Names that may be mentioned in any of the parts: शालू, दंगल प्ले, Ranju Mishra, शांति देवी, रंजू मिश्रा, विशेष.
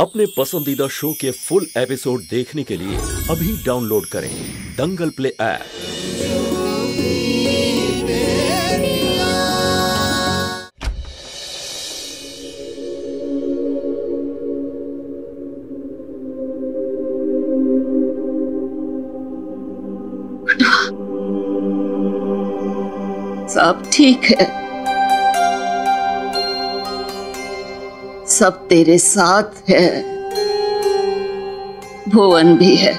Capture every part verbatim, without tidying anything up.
अपने पसंदीदा शो के फुल एपिसोड देखने के लिए अभी डाउनलोड करें दंगल प्ले ऐप। सब ठीक है, सब तेरे साथ है, भुवन भी है,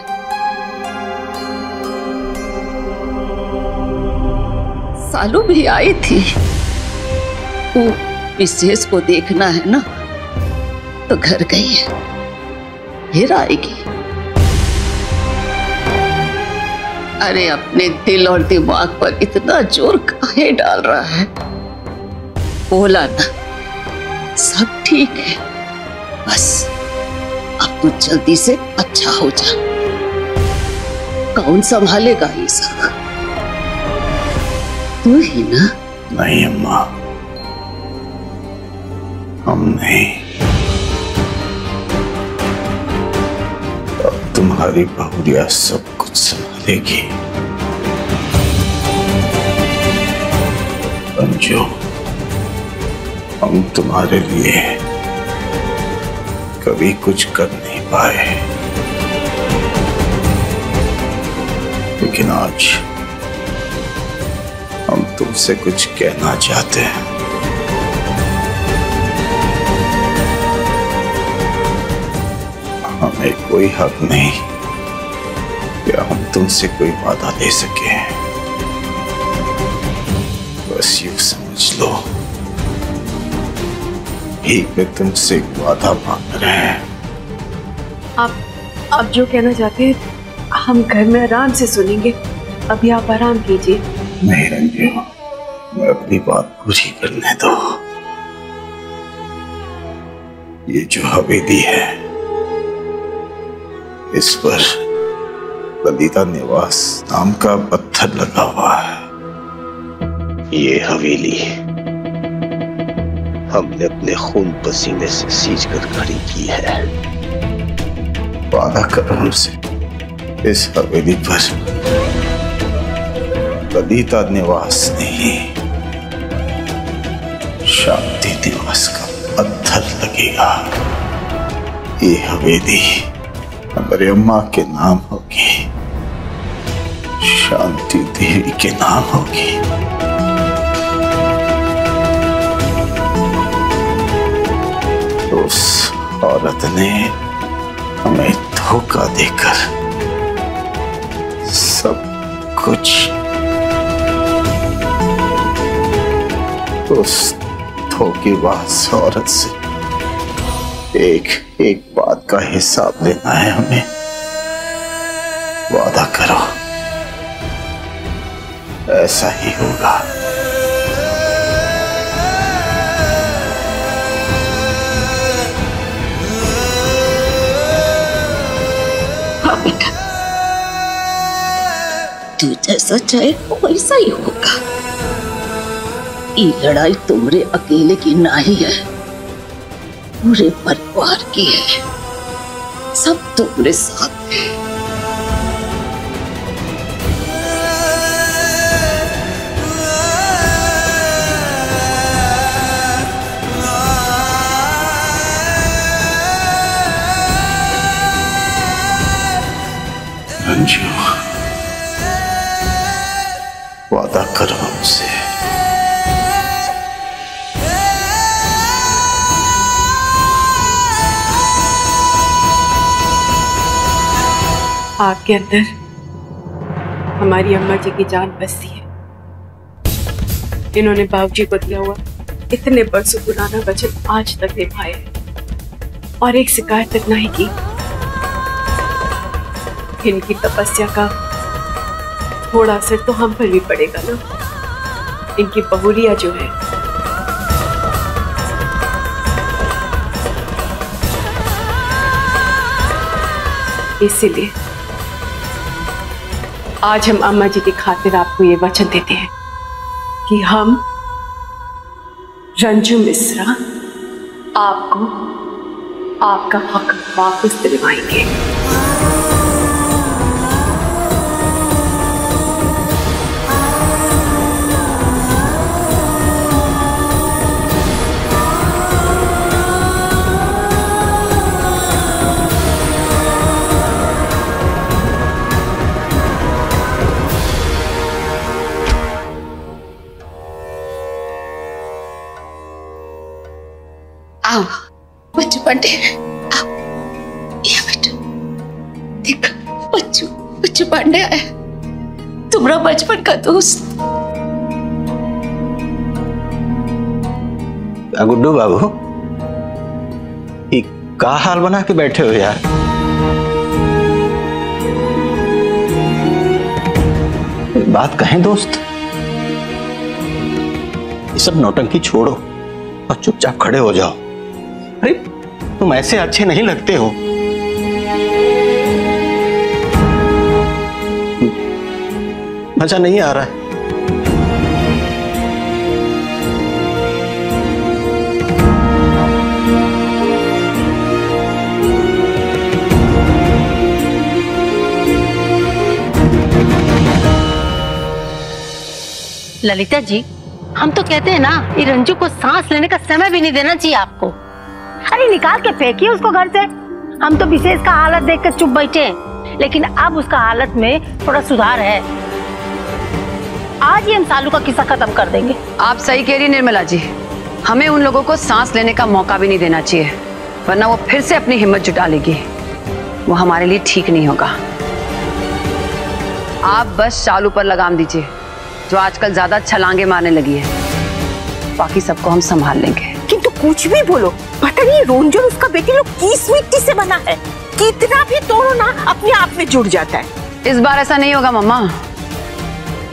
सालू भी आई थी। वो विशेष को देखना है ना, तो घर गई है, फिर आएगी। अरे अपने दिल और दिमाग पर इतना जोर काहे डाल रहा है? बोला ना सब ठीक है, बस अब तू जल्दी से अच्छा हो जा। कौन संभालेगा ये सब? तू ही ना। नहीं अम्मा, हम नहीं। अब तुम्हारी बहुरिया सब कुछ संभालेगी। अंजू, हम तुम्हारे लिए कभी कुछ कर नहीं पाए, लेकिन आज हम तुमसे कुछ कहना चाहते हैं। हमें कोई हक नहीं या हम तुमसे कोई वादा ले सके। बस यूं समझ लो मैं तुमसे वादा मांग रहे हैं। आप आप जो कहना चाहते हैं हम घर में आराम से सुनेंगे, अभी आप आराम कीजिए। नहीं रंजू, मैं अपनी बात पूरी करने दो। ये जो हवेली है, इस पर ललिता निवास नाम का पत्थर लगा हुआ है। ये हवेली हमने अपने खून पसीने से सींच कर खड़ी की है। वादा करो हमसे, इस हवेली पर ललिता निवास नहीं, शांति निवास का पत्थर लगेगा। ये हवेली हमारे अम्मा के नाम होगी, शांति देवी के नाम होगी। उस औरत ने हमें धोखा देकर सब कुछ, उस धोखेबाज औरत से एक एक बात का हिसाब लेना है हमें। वादा करो ऐसा ही होगा। तू जैसा चाहे वैसा ही होगा। ये लड़ाई तुम्हारे अकेले की नहीं है, पूरे परिवार की है। सब तुम्हारे साथ है। वादा करो हमसे। आपके अंदर हमारी अम्मा जी की जान बसती है। इन्होंने बाबूजी को दिया हुआ इतने बरसों पुराना वचन आज तक निभाया है और एक शिकायत तक नहीं की। इनकी तपस्या का थोड़ा असर तो हम पर भी पड़ेगा ना। इनकी बहुरिया जो है, इसीलिए आज हम अम्मा जी की खातिर आपको ये वचन देते हैं कि हम रंजू मिश्रा आपको आपका हक वापस दिलवाएंगे। आओ बच्चू बंटे, आओ ये बच्चू, देख बच्चू बच्चू बंटे आया, तुम्हारा बचपन का दोस्त। गुड्डू बाबू, ये क्या हाल बना के बैठे हो यार? बात कहें दोस्त, ये सब नौटंकी छोड़ो और चुपचाप खड़े हो जाओ। अरे तुम ऐसे अच्छे नहीं लगते हो। मजा नहीं आ रहा है। ललिता जी, हम तो कहते हैं ना, ये रंजू को सांस लेने का समय भी नहीं देना चाहिए आपको। अरे निकाल के फेंकिए उसको घर से। हम तो विशेष का हालत देख कर चुप बैठे हैं, लेकिन अब उसका हालत में थोड़ा सुधार है। आज ही हम सालू का किस्सा खत्म कर देंगे। आप सही कह रही निर्मला जी, हमें उन लोगों को सांस लेने का मौका भी नहीं देना चाहिए, वरना वो फिर से अपनी हिम्मत जुटा लेगी। वो हमारे लिए ठीक नहीं होगा। आप बस सालू पर लगाम दीजिए, जो आजकल ज्यादा छलांगे मारने लगी है। बाकी सबको हम संभाल लेंगे। किंतु कुछ भी बोलो, पता नहीं रंजन उसका बेटी लोग किस मिट्टी से बना है। कितना भी तोड़ो ना, अपने आप में जुड़ जाता है। इस बार ऐसा नहीं होगा मम्मा।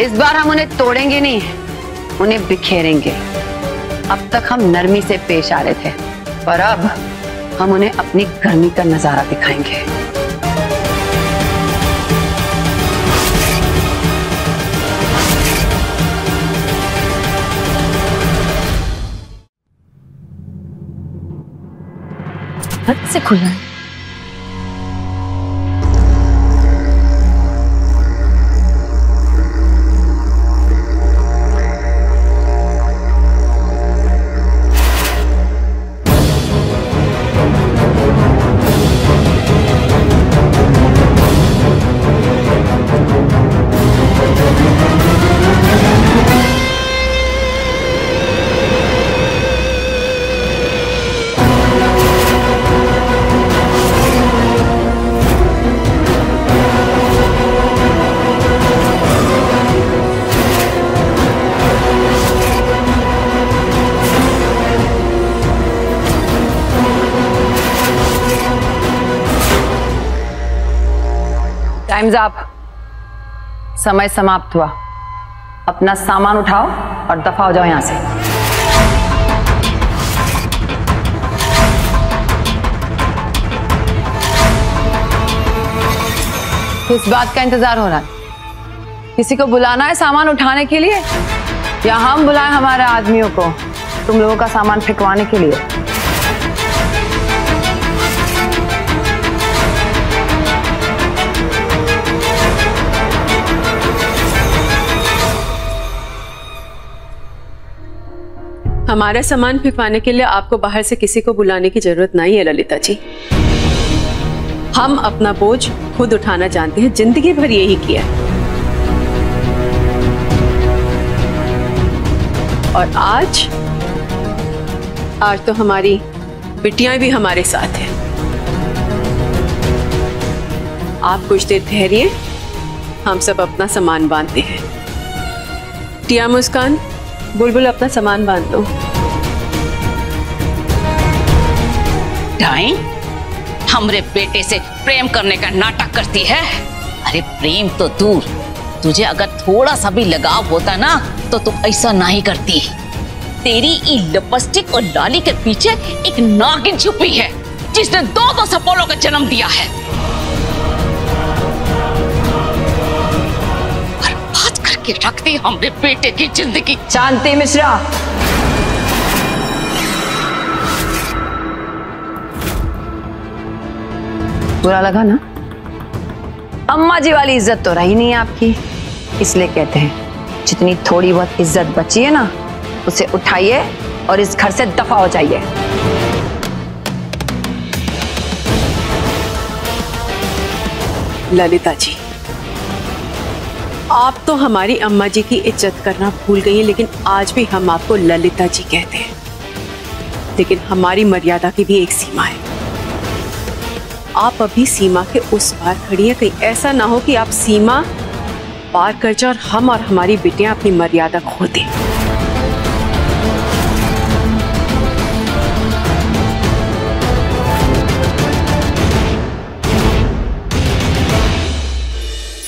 इस बार हम उन्हें तोड़ेंगे नहीं, उन्हें बिखेरेंगे। अब तक हम नरमी से पेश आ रहे थे, पर अब हम उन्हें अपनी गर्मी का नजारा दिखाएंगे। हद से खुला है। टाइम्स अप, समय समाप्त हुआ। अपना सामान उठाओ और दफा हो जाओ यहां से। किस बात का इंतजार हो रहा है? किसी को बुलाना है सामान उठाने के लिए, या हम बुलाएं हमारे आदमियों को तुम लोगों का सामान फेंकवाने के लिए? हमारा सामान फेंकवाने के लिए आपको बाहर से किसी को बुलाने की जरूरत नहीं है ललिता जी। हम अपना बोझ खुद उठाना जानते हैं, जिंदगी भर यही किया है। और आज आज तो हमारी बिटियां भी हमारे साथ हैं। आप कुछ देर ठहरिए, हम सब अपना सामान बांधते हैं। टिया, मुस्कान, बुलबुल, अपना सामान बांध दो। ढाई हमरे बेटे से प्रेम करने का नाटक करती है। अरे प्रेम तो दूर, तुझे अगर थोड़ा सा भी लगाव होता ना तो तुम ऐसा नहीं करती। तेरी ई लिपस्टिक और लाली के पीछे एक नागिन छुपी है, जिसने दो दो सपोलों का जन्म दिया है। कि रखती हमरे बेटे की जिंदगी। जानते मिश्रा, बुरा लगा ना? अम्मा जी वाली इज्जत तो रही नहीं है आपकी, इसलिए कहते हैं जितनी थोड़ी बहुत इज्जत बची है ना उसे उठाइए और इस घर से दफा हो जाइए। ललिता जी, आप तो हमारी अम्मा जी की इज्जत करना भूल गई हैं, लेकिन आज भी हम आपको ललिता जी कहते हैं। लेकिन हमारी मर्यादा की भी एक सीमा है। आप अभी सीमा के उस पार खड़ी है, कहीं ऐसा ना हो कि आप सीमा पार कर जाए और हम और हमारी बेटियां अपनी मर्यादा खो दें।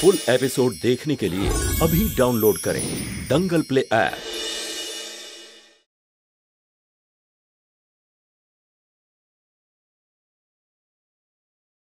फुल एपिसोड देखने के लिए अभी डाउनलोड करें दंगल प्ले ऐप।